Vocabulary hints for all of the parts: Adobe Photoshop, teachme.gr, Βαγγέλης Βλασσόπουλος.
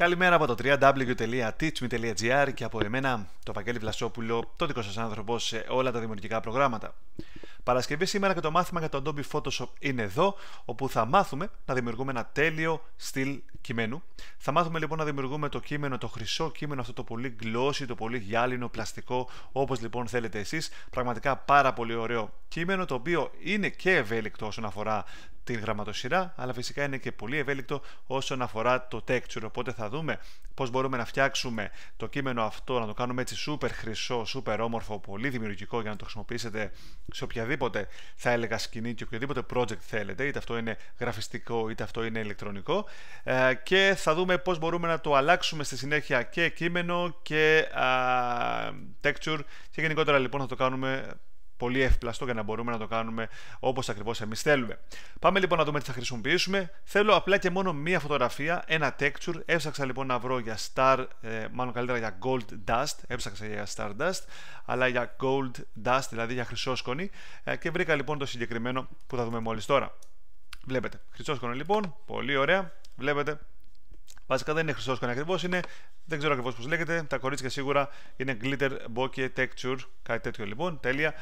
Καλημέρα από το www.teachme.gr και από εμένα, το Βαγγέλη Βλασσόπουλο, το δικό σας άνθρωπο σε όλα τα δημιουργικά προγράμματα. Παρασκευή σήμερα και το μάθημα για το Adobe Photoshop είναι εδώ, όπου θα μάθουμε να δημιουργούμε ένα τέλειο στυλ κειμένου. Θα μάθουμε λοιπόν να δημιουργούμε το κείμενο, το χρυσό κείμενο, αυτό το πολύ γκλώσσι, το πολύ γυάλινο, πλαστικό, όπως λοιπόν θέλετε εσείς. Πραγματικά πάρα πολύ ωραίο κείμενο, το οποίο είναι και ευέλικτο όσον αφορά την γραμματοσυρά, αλλά φυσικά είναι και πολύ ευέλικτο όσον αφορά το texture. Οπότε θα δούμε πώς μπορούμε να φτιάξουμε το κείμενο αυτό, να το κάνουμε έτσι super χρυσό, super όμορφο, πολύ δημιουργικό για να το χρησιμοποιήσετε σε οποιαδήποτε, θα έλεγα, σκηνή και οποιοδήποτε project θέλετε, είτε αυτό είναι γραφιστικό είτε αυτό είναι ηλεκτρονικό. Και θα δούμε πώς μπορούμε να το αλλάξουμε στη συνέχεια και κείμενο και texture, και γενικότερα λοιπόν θα το κάνουμε πολύ εύπλαστο για να μπορούμε να το κάνουμε όπως ακριβώς εμείς θέλουμε. Πάμε λοιπόν να δούμε τι θα χρησιμοποιήσουμε. Θέλω απλά και μόνο μία φωτογραφία, ένα texture. Έψαξα λοιπόν να βρω για star, μάλλον καλύτερα για gold dust. Έψαξα για star dust, αλλά για gold dust, δηλαδή για χρυσόσκονη. Και βρήκα λοιπόν το συγκεκριμένο που θα δούμε μόλις τώρα. Βλέπετε, χρυσόσκονη λοιπόν, πολύ ωραία. Βλέπετε. Βασικά δεν είναι χρυσόσκονη ακριβώς, είναι, δεν ξέρω ακριβώς πώς λέγεται, τα κορίτσια σίγουρα είναι glitter, bokeh, texture, κάτι τέτοιο λοιπόν, τέλεια.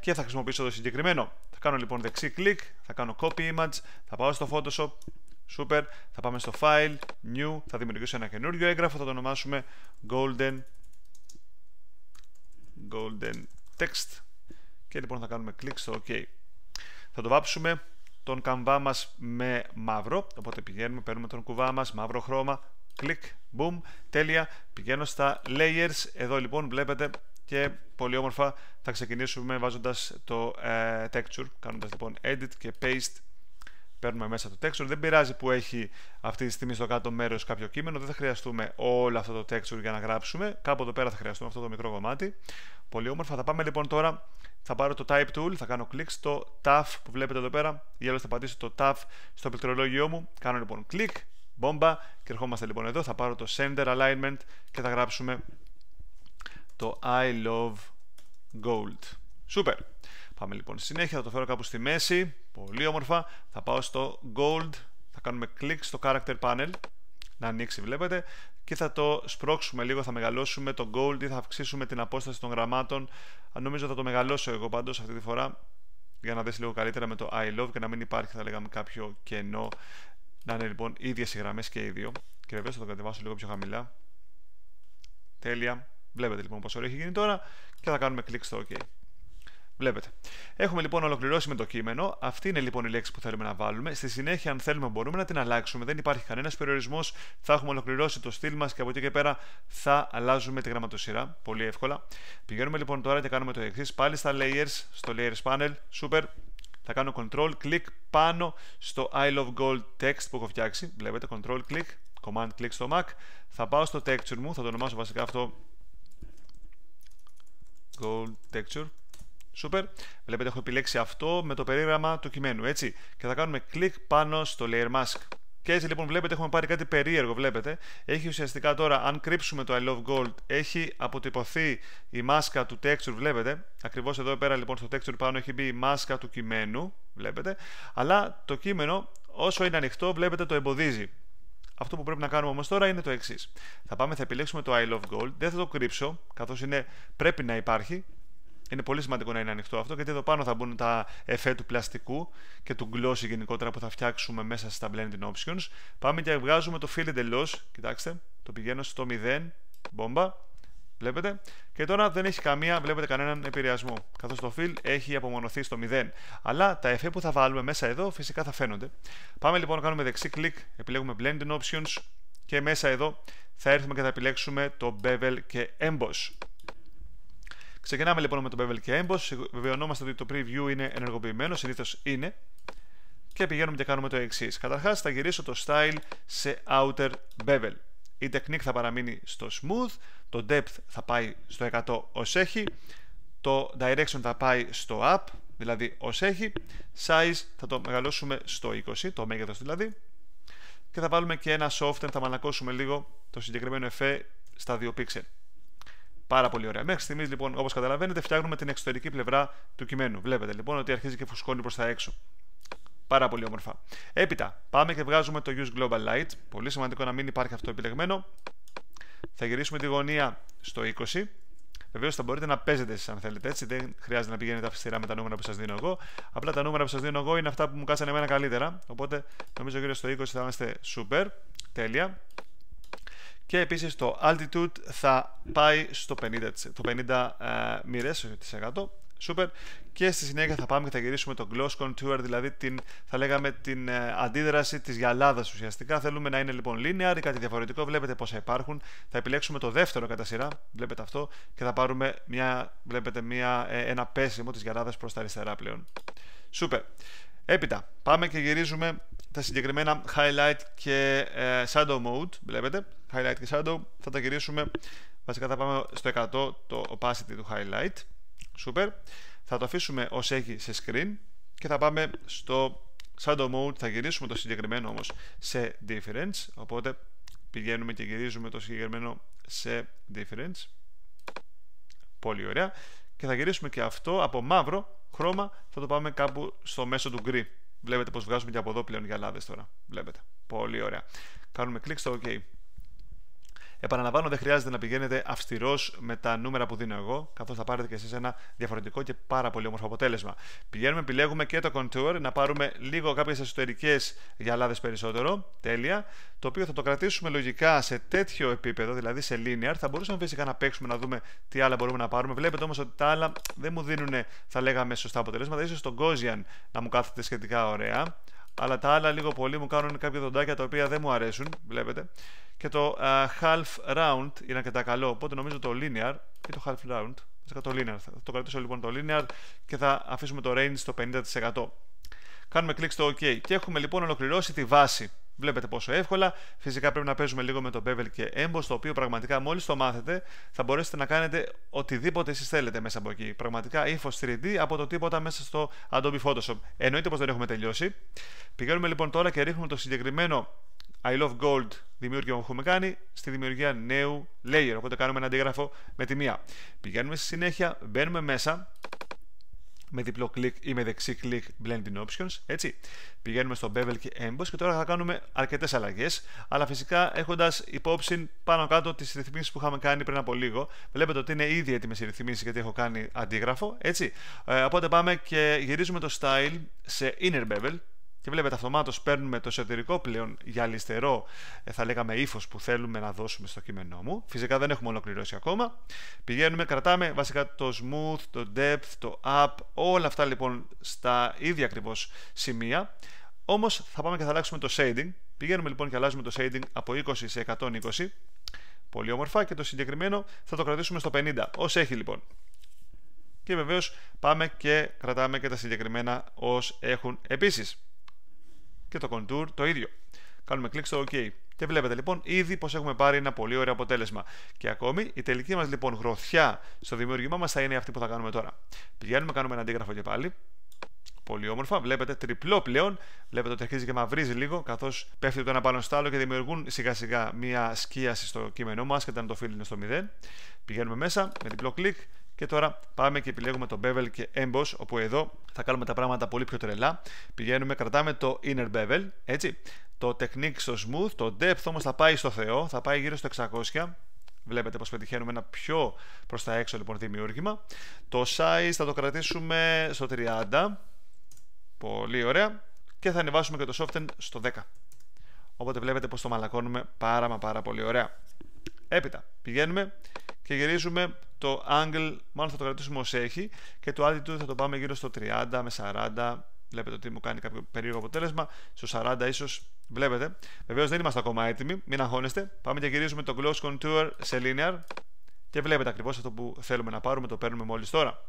Και θα χρησιμοποιήσω το συγκεκριμένο. Θα κάνω λοιπόν δεξί κλικ, θα κάνω copy image, θα πάω στο Photoshop, super, θα πάμε στο file, new, θα δημιουργήσω ένα καινούριο έγγραφο, θα το ονομάσουμε golden text και λοιπόν θα κάνουμε κλικ στο OK. Θα το βάψουμε τον καμβά μας με μαύρο, οπότε πηγαίνουμε, παίρνουμε τον κουβά μας, μαύρο χρώμα, κλικ, boom, τέλεια, πηγαίνω στα layers, εδώ λοιπόν βλέπετε και πολύ όμορφα θα ξεκινήσουμε βάζοντας το texture, κάνοντας λοιπόν edit και paste, παίρνουμε μέσα το texture, δεν πειράζει που έχει αυτή τη στιγμή στο κάτω μέρος κάποιο κείμενο, δεν θα χρειαστούμε όλο αυτό το texture για να γράψουμε, κάπου εδώ πέρα θα χρειαστούμε αυτό το μικρό κομμάτι, πολύ όμορφα. Θα πάμε λοιπόν τώρα, θα πάρω το Type Tool, θα κάνω κλικ στο Tab που βλέπετε εδώ πέρα, ή άλλως θα πατήσω το Tab στο πληκτρολόγιο μου, κάνω λοιπόν κλικ, μπόμπα και ερχόμαστε λοιπόν εδώ, θα πάρω το Center Alignment και θα γράψουμε το I love gold. Super. Πάμε λοιπόν συνέχεια, θα το φέρω κάπου στη μέση, πολύ όμορφα, θα πάω στο Gold, θα κάνουμε κλικ στο Character Panel, να ανοίξει βλέπετε, και θα το σπρώξουμε λίγο, θα μεγαλώσουμε το Gold ή θα αυξήσουμε την απόσταση των γραμμάτων, νομίζω θα το μεγαλώσω εγώ πάντως αυτή τη φορά, για να δεις λίγο καλύτερα με το I Love και να μην υπάρχει, θα λέγαμε, κάποιο κενό, να είναι λοιπόν ίδιες οι γραμμές και οι δύο, και βέβαια θα το κατεβάσω λίγο πιο χαμηλά, τέλεια, βλέπετε λοιπόν πόσο ωραίο έχει γίνει τώρα, και θα κάνουμε κλικ στο OK. Βλέπετε. Έχουμε λοιπόν ολοκληρώσει με το κείμενο. Αυτή είναι λοιπόν η λέξη που θέλουμε να βάλουμε. Στη συνέχεια, αν θέλουμε, μπορούμε να την αλλάξουμε. Δεν υπάρχει κανένας περιορισμός. Θα έχουμε ολοκληρώσει το στυλ μας και από εκεί και πέρα θα αλλάζουμε τη γραμματοσυρά. Πολύ εύκολα. Πηγαίνουμε λοιπόν τώρα και κάνουμε το εξής. Πάλι στα layers, στο layers panel. Super. Θα κάνω control click πάνω στο I love gold text που έχω φτιάξει. Βλέπετε. Control click. Command click στο Mac. Θα πάω στο texture μου. Θα το ονομάσω βασικά αυτό gold texture. Super. Βλέπετε, έχω επιλέξει αυτό με το περίγραμμα του κειμένου, έτσι. Και θα κάνουμε κλικ πάνω στο layer mask. Και έτσι λοιπόν βλέπετε, έχουμε πάρει κάτι περίεργο, βλέπετε. Έχει ουσιαστικά τώρα, αν κρύψουμε το I love gold, έχει αποτυπωθεί η μάσκα του texture, βλέπετε. Ακριβώς εδώ πέρα λοιπόν στο texture πάνω έχει μπει η μάσκα του κειμένου, βλέπετε. Αλλά το κείμενο όσο είναι ανοιχτό, βλέπετε, το εμποδίζει. Αυτό που πρέπει να κάνουμε όμως τώρα είναι το εξής. Θα πάμε, θα επιλέξουμε το I love gold, δεν θα το κρύψω, καθώς είναι, πρέπει να υπάρχει. Είναι πολύ σημαντικό να είναι ανοιχτό αυτό, γιατί εδώ πάνω θα μπουν τα εφέ του πλαστικού και του glossy γενικότερα που θα φτιάξουμε μέσα στα blending options. Πάμε και βγάζουμε το fill εντελώς. Κοιτάξτε, το πηγαίνω στο 0, μπόμπα, βλέπετε. Και τώρα δεν έχει καμία, βλέπετε, κανέναν επηρεασμό, καθώς το fill έχει απομονωθεί στο 0. Αλλά τα εφέ που θα βάλουμε μέσα εδώ φυσικά θα φαίνονται. Πάμε λοιπόν να κάνουμε δεξί κλικ, επιλέγουμε blending options και μέσα εδώ θα έρθουμε και θα επιλέξουμε το bevel και emboss. Ξεκινάμε λοιπόν με το bevel και emboss. Βεβαιωνόμαστε ότι το preview είναι ενεργοποιημένο, συνήθως είναι. Και πηγαίνουμε και κάνουμε το εξής. Καταρχάς θα γυρίσω το style σε outer bevel. Η technique θα παραμείνει στο smooth, το depth θα πάει στο 100 ως έχει, το direction θα πάει στο up, δηλαδή ως έχει, size θα το μεγαλώσουμε στο 20, το μέγεθος δηλαδή, και θα βάλουμε και ένα soften, θα μαλακώσουμε λίγο το συγκεκριμένο εφέ στα 2 pixel. Πάρα πολύ ωραία. Μέχρι στιγμής λοιπόν, όπως καταλαβαίνετε, φτιάχνουμε την εξωτερική πλευρά του κειμένου. Βλέπετε λοιπόν ότι αρχίζει και φουσκώνει προς τα έξω. Πάρα πολύ όμορφα. Έπειτα, πάμε και βγάζουμε το Use Global Light. Πολύ σημαντικό να μην υπάρχει αυτό επιλεγμένο. Θα γυρίσουμε τη γωνία στο 20. Βεβαίως θα μπορείτε να παίζετε εσείς αν θέλετε, έτσι. Δεν χρειάζεται να πηγαίνετε αυστηρά με τα νούμερα που σας δίνω εγώ. Απλά τα νούμερα που σας δίνω εγώ είναι αυτά που μου κάτσανε εμένα καλύτερα. Οπότε νομίζω γύρω στο 20 θα είμαστε super. Τέλεια. Και επίσης το Altitude θα πάει στο 50%. Super. Και στη συνέχεια θα πάμε και θα γυρίσουμε το gloss contour, δηλαδή θα λέγαμε την αντίδραση της γυαλάδας ουσιαστικά. Θέλουμε να είναι λοιπόν linear ή κάτι διαφορετικό. Βλέπετε πόσα υπάρχουν. Θα επιλέξουμε το δεύτερο κατά σειρά. Βλέπετε αυτό. Και θα πάρουμε ένα πέσιμο της γυαλάδας προς τα αριστερά πλέον. Super. Έπειτα πάμε και γυρίζουμε τα συγκεκριμένα highlight και shadow mode. Βλέπετε. Highlight και shadow. Θα τα γυρίσουμε. Βασικά θα πάμε στο 100 το opacity του highlight. Super. Θα το αφήσουμε ως έχει σε screen και θα πάμε στο shadow mode. Θα γυρίσουμε το συγκεκριμένο όμως σε difference. Οπότε πηγαίνουμε και γυρίζουμε το συγκεκριμένο σε difference. Πολύ ωραία. Και θα γυρίσουμε και αυτό από μαύρο χρώμα. Θα το πάμε κάπου στο μέσο του γκρι. Βλέπετε πως βγάζουμε και από εδώ πλέον γυαλάδες τώρα. Βλέπετε. Πολύ ωραία. Κάνουμε κλικ στο OK. Επαναλαμβάνω, δεν χρειάζεται να πηγαίνετε αυστηρός με τα νούμερα που δίνω εγώ, καθώς θα πάρετε και εσείς ένα διαφορετικό και πάρα πολύ όμορφο αποτέλεσμα. Πηγαίνουμε, επιλέγουμε και το contour, να πάρουμε λίγο κάποιες εσωτερικές γυαλάδες περισσότερο. Τέλεια. Το οποίο θα το κρατήσουμε λογικά σε τέτοιο επίπεδο, δηλαδή σε linear. Θα μπορούσαμε φυσικά να παίξουμε να δούμε τι άλλα μπορούμε να πάρουμε. Βλέπετε όμως ότι τα άλλα δεν μου δίνουν, θα λέγαμε, σωστά αποτελέσματα. Ίσως το Gaussian να μου κάθεται σχετικά ωραία. Αλλά τα άλλα λίγο πολύ μου κάνουν κάποια δοντάκια τα οποία δεν μου αρέσουν. Βλέπετε. Και το half round είναι αρκετά καλό. Οπότε νομίζω το linear ή το half round. Το linear. Θα το κρατήσω λοιπόν το linear και θα αφήσουμε το range στο 50%. Κάνουμε κλικ στο OK. Και έχουμε λοιπόν ολοκληρώσει τη βάση. Βλέπετε πόσο εύκολα. Φυσικά πρέπει να παίζουμε λίγο με το bevel και emboss, το οποίο πραγματικά μόλις το μάθετε θα μπορέσετε να κάνετε οτιδήποτε εσείς θέλετε μέσα από εκεί. Πραγματικά ύφος 3D από το τίποτα μέσα στο Adobe Photoshop. Εννοείται πως δεν έχουμε τελειώσει. Πηγαίνουμε λοιπόν τώρα και ρίχνουμε το συγκεκριμένο I love gold δημιούργημα που έχουμε κάνει στη δημιουργία νέου layer. Οπότε κάνουμε ένα αντίγραφο με τη μία. Πηγαίνουμε στη συνέχεια, μπαίνουμε μέσα με διπλό κλικ ή με δεξί κλικ blending options, έτσι. Πηγαίνουμε στο bevel και emboss και τώρα θα κάνουμε αρκετές αλλαγές, αλλά φυσικά έχοντας υπόψη πάνω κάτω τις ρυθμίσεις που είχαμε κάνει πριν από λίγο. Βλέπετε ότι είναι ήδη έτοιμες οι ρυθμίσεις γιατί έχω κάνει αντίγραφο, έτσι. Οπότε πάμε και γυρίζουμε το style σε inner bevel και βλέπετε αυτομάτως παίρνουμε το εσωτερικό πλέον γυαλιστερό, θα λέγαμε, ύφος που θέλουμε να δώσουμε στο κείμενό μου. Φυσικά δεν έχουμε ολοκληρώσει ακόμα. Πηγαίνουμε, κρατάμε βασικά το smooth, το depth, το up, όλα αυτά λοιπόν στα ίδια ακριβώς σημεία. Όμως θα πάμε και θα αλλάξουμε το shading. Πηγαίνουμε λοιπόν και αλλάζουμε το shading από 20 σε 120. Πολύ όμορφα. Και το συγκεκριμένο θα το κρατήσουμε στο 50. Ως έχει λοιπόν. Και βεβαίως πάμε και κρατάμε και τα συγκεκριμένα ως έχουν επίσης. Και το contour το ίδιο. Κάνουμε κλικ στο OK. Και βλέπετε λοιπόν ήδη πως έχουμε πάρει ένα πολύ ωραίο αποτέλεσμα. Και ακόμη η τελική μας λοιπόν γροθιά στο δημιουργήμα μας θα είναι αυτή που θα κάνουμε τώρα. Πηγαίνουμε, κάνουμε ένα αντίγραφο και πάλι. Πολύ όμορφα. Βλέπετε τριπλό πλέον. Βλέπετε ότι αρχίζει και μαυρίζει λίγο, καθώς πέφτει το ένα πάνω στο άλλο και δημιουργούν σιγά σιγά μία σκίαση στο κείμενό μας. Και αν το φύλλο είναι στο 0. Πηγαίνουμε μέσα με διπλό κλικ. Και τώρα πάμε και επιλέγουμε το bevel και emboss, όπου εδώ θα κάνουμε τα πράγματα πολύ πιο τρελά. Πηγαίνουμε, κρατάμε το inner bevel, έτσι. Το technique στο smooth, το depth όμως θα πάει στο Θεό, θα πάει γύρω στο 600. Βλέπετε πως πετυχαίνουμε ένα πιο προς τα έξω λοιπόν δημιούργημα. Το size θα το κρατήσουμε στο 30. Πολύ ωραία. Και θα ανεβάσουμε και το soften στο 10. Οπότε βλέπετε πως το μαλακώνουμε πάρα μα πάρα πολύ ωραία. Έπειτα πηγαίνουμε και γυρίζουμε το angle, μάλλον θα το κρατήσουμε ως έχει, και το altitude θα το πάμε γύρω στο 30 με 40. Βλέπετε ότι μου κάνει κάποιο περίεργο αποτέλεσμα, στο 40 ίσως. Βλέπετε. Βεβαίως δεν είμαστε ακόμα έτοιμοι, μην αγχώνεστε. Πάμε και γυρίζουμε το gloss contour σε linear και βλέπετε ακριβώς αυτό που θέλουμε να πάρουμε, το παίρνουμε μόλις τώρα.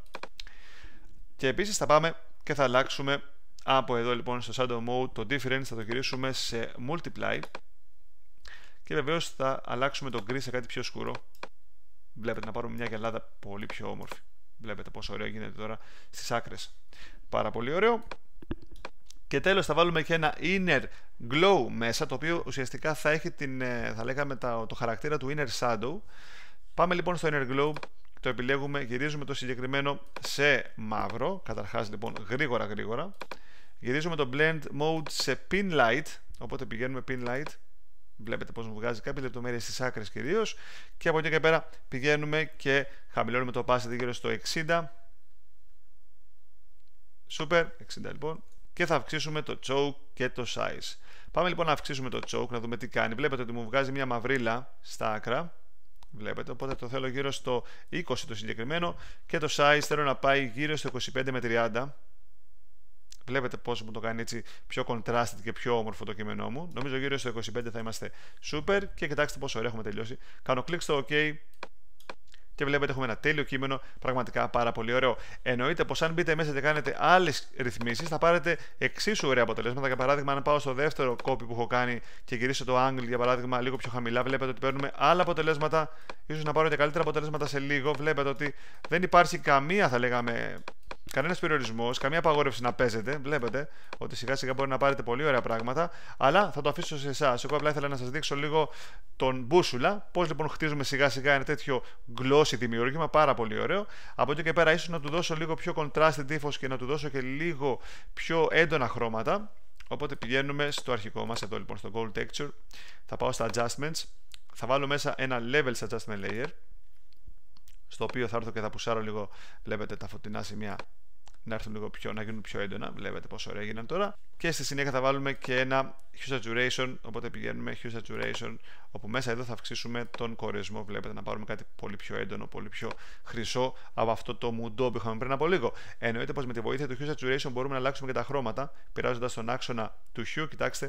Και επίσης θα πάμε και θα αλλάξουμε από εδώ λοιπόν στο shadow mode το difference, θα το γυρίσουμε σε multiply και βεβαίως θα αλλάξουμε το gris σε κάτι πιο σκούρο. Βλέπετε να πάρουμε μια γυαλάδα πολύ πιο όμορφη. Βλέπετε πόσο ωραίο γίνεται τώρα στις άκρες. Πάρα πολύ ωραίο. Και τέλος θα βάλουμε και ένα inner glow μέσα, το οποίο ουσιαστικά θα έχει θα λέγαμε το χαρακτήρα του inner shadow. Πάμε λοιπόν στο inner glow, το επιλέγουμε, γυρίζουμε το συγκεκριμένο σε μαύρο. Καταρχάς λοιπόν γρήγορα Γυρίζουμε το blend mode σε pin light, οπότε πηγαίνουμε pin light. Βλέπετε πως μου βγάζει κάποιες λεπτομέρειες στις άκρες κυρίως. Και από εκεί και πέρα πηγαίνουμε και χαμηλώνουμε το opacity γύρω στο 60. Super, 60 λοιπόν. Και θα αυξήσουμε το choke και το size. Πάμε λοιπόν να αυξήσουμε το choke, να δούμε τι κάνει. Βλέπετε ότι μου βγάζει μια μαυρίλα στα άκρα. Βλέπετε, οπότε το θέλω γύρω στο 20 το συγκεκριμένο. Και το size θέλω να πάει γύρω στο 25 με 30. Βλέπετε πόσο μου το κάνει έτσι πιο contrasted και πιο όμορφο το κείμενό μου. Νομίζω γύρω στο 25 θα είμαστε super. Και κοιτάξτε πόσο ωραία έχουμε τελειώσει. Κάνω κλικ στο OK. Και βλέπετε έχουμε ένα τέλειο κείμενο, πραγματικά πάρα πολύ ωραίο. Εννοείται πως αν μπείτε μέσα και κάνετε άλλες ρυθμίσεις θα πάρετε εξίσου ωραία αποτελέσματα. Για παράδειγμα, αν πάω στο δεύτερο copy που έχω κάνει και γυρίσω το angle για παράδειγμα λίγο πιο χαμηλά, βλέπετε ότι παίρνουμε άλλα αποτελέσματα. Ίσως να πάρω και καλύτερα αποτελέσματα σε λίγο. Βλέπετε ότι δεν υπάρχει καμία, θα λέγαμε, κανένας περιορισμός, καμία απαγόρευση να παίζετε. Βλέπετε ότι σιγά σιγά μπορεί να πάρετε πολύ ωραία πράγματα, αλλά θα το αφήσω σε εσάς. Εγώ απλά ήθελα να σας δείξω λίγο τον μπούσουλα, πώς λοιπόν χτίζουμε σιγά σιγά ένα τέτοιο glossy δημιούργημα, πάρα πολύ ωραίο. Από εκεί και πέρα, ίσως να του δώσω λίγο πιο contrasted τύφος και να του δώσω και λίγο πιο έντονα χρώματα. Οπότε πηγαίνουμε στο αρχικό μας, εδώ λοιπόν, στο Gold Texture. Θα πάω στα Adjustments, θα βάλω μέσα ένα Levels Adjustment Layer, στο οποίο θα έρθω και θα πουσάρω λίγο, βλέπετε, τα φωτεινά σημεία να έρθουν λίγο πιο, να γίνουν πιο έντονα. Βλέπετε πόσο ωραία έγιναν τώρα. Και στη συνέχεια θα βάλουμε και ένα Hue Saturation, οπότε πηγαίνουμε Hue Saturation, όπου μέσα εδώ θα αυξήσουμε τον κορεσμό. Βλέπετε, να πάρουμε κάτι πολύ πιο έντονο, πολύ πιο χρυσό από αυτό το μουντό που είχαμε πριν από λίγο. Εννοείται πως με τη βοήθεια του Hue Saturation μπορούμε να αλλάξουμε και τα χρώματα, πειράζοντας τον άξονα του Hue. Κοιτάξτε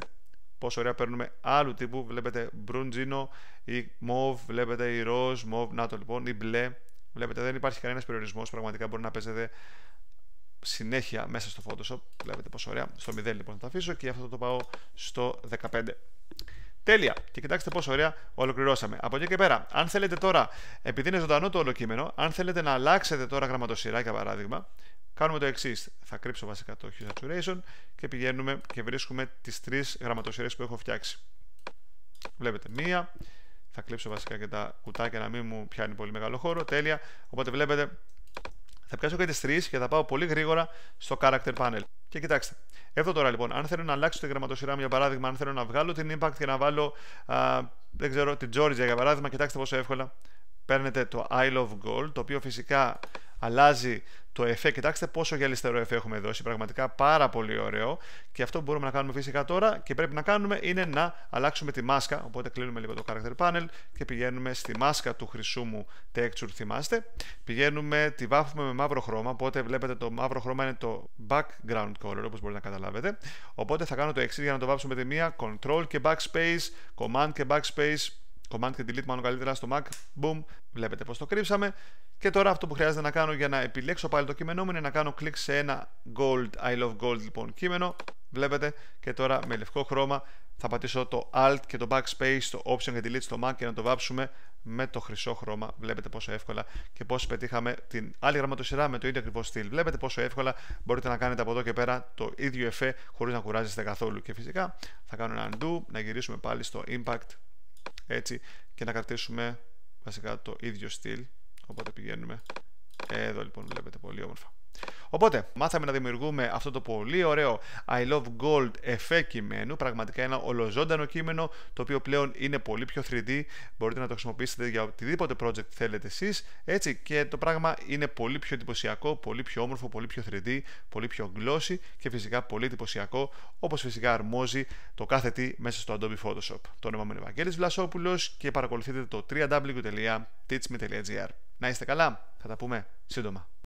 πόσο ωραία παίρνουμε άλλου τύπου. Βλέπετε μπρουντζίνο ή μοβ, βλέπετε ή ροζ, μοβ, να το λοιπόν, ή μπλε. Βλέπετε, δεν υπάρχει κανένας περιορισμός, πραγματικά μπορεί να παίζετε συνέχεια μέσα στο Photoshop. Βλέπετε πόσο ωραία. Στο 0 λοιπόν θα το αφήσω και αυτό το πάω στο 15. Τέλεια! Και κοιτάξτε πόσο ωραία ολοκληρώσαμε. Από εκεί και πέρα, αν θέλετε τώρα, επειδή είναι ζωντανό το ολοκείμενο, αν θέλετε να αλλάξετε τώρα γραμματοσυρά για παράδειγμα, κάνουμε το εξής. Θα κρύψω βασικά το Hue Saturation και πηγαίνουμε και βρίσκουμε τις τρεις γραμματοσυρές που έχω φτιάξει. Βλέπετε μία. Θα κλείψω βασικά και τα κουτάκια να μην μου πιάνει πολύ μεγάλο χώρο. Τέλεια. Οπότε βλέπετε, θα πιάσω και τις τρεις και θα πάω πολύ γρήγορα στο Character Panel. Και κοιτάξτε, εδώ τώρα λοιπόν, αν θέλω να αλλάξω τη γραμματοσυρά μου, για παράδειγμα, αν θέλω να βγάλω την Impact και να βάλω, δεν ξέρω, την Georgia για παράδειγμα, κοιτάξτε πόσο εύκολα. Παίρνετε το I Love Gold, το οποίο φυσικά αλλάζει το εφέ. Κοιτάξτε πόσο γυαλιστερό εφέ έχουμε δώσει. Πραγματικά πάρα πολύ ωραίο. Και αυτό που μπορούμε να κάνουμε φυσικά τώρα και πρέπει να κάνουμε είναι να αλλάξουμε τη μάσκα. Οπότε κλείνουμε λίγο το Character Panel και πηγαίνουμε στη μάσκα του χρυσού μου texture. Θυμάστε. Πηγαίνουμε, τη βάφουμε με μαύρο χρώμα. Οπότε βλέπετε το μαύρο χρώμα είναι το background color, όπως μπορείτε να καταλάβετε. Οπότε θα κάνω το εξής για να το βάψουμε με τη μία. Control και Backspace, Command και Backspace. Command και Delete, μάλλον καλύτερα, στο Mac. Boom. Βλέπετε πως το κρύψαμε. Και τώρα αυτό που χρειάζεται να κάνω για να επιλέξω πάλι το κείμενό μου είναι να κάνω κλικ σε ένα Gold, I Love Gold λοιπόν κείμενο. Βλέπετε. Και τώρα με λευκό χρώμα θα πατήσω το Alt και το Backspace, το Option και Delete στο Mac και να το βάψουμε με το χρυσό χρώμα. Βλέπετε πόσο εύκολα και πώς πετύχαμε την άλλη γραμματοσυρά με το ίδιο ακριβώς στυλ. Βλέπετε πόσο εύκολα μπορείτε να κάνετε από εδώ και πέρα το ίδιο εφέ χωρίς να κουράζεστε καθόλου. Και φυσικά θα κάνω ένα Undo, να γυρίσουμε πάλι στο Impact. Έτσι, και να κρατήσουμε βασικά το ίδιο στυλ. Οπότε πηγαίνουμε εδώ λοιπόν, βλέπετε πολύ όμορφα. Οπότε μάθαμε να δημιουργούμε αυτό το πολύ ωραίο I Love Gold εφέ κειμένου. Πραγματικά ένα ολοζώντανο κείμενο, το οποίο πλέον είναι πολύ πιο 3D. Μπορείτε να το χρησιμοποιήσετε για οτιδήποτε project θέλετε εσείς. Έτσι, και το πράγμα είναι πολύ πιο εντυπωσιακό, πολύ πιο όμορφο, πολύ πιο 3D, πολύ πιο glossy και φυσικά πολύ εντυπωσιακό, όπως φυσικά αρμόζει το κάθε τι μέσα στο Adobe Photoshop. Το όνομά μου είναι Βαγγέλης Βλασσόπουλος και παρακολουθείτε το www.teachme.gr. Να είστε καλά, θα τα πούμε σύντομα.